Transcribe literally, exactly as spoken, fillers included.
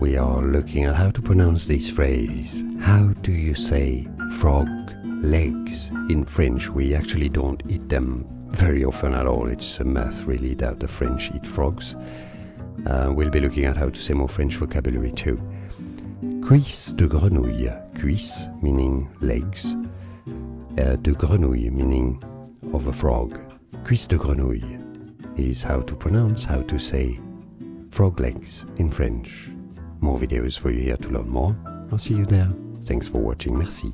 We are looking at how to pronounce this phrase. How do you say frog legs? In French we actually don't eat them very often at all. It's a myth really that the French eat frogs. Uh, we'll be looking at how to say more French vocabulary too. Cuisses de grenouille. Cuisse meaning legs. Uh, de grenouille meaning of a frog. Cuisses de grenouille is how to pronounce, how to say frog legs in French. More videos for you here to learn more. I'll see you there. Thanks for watching. Merci.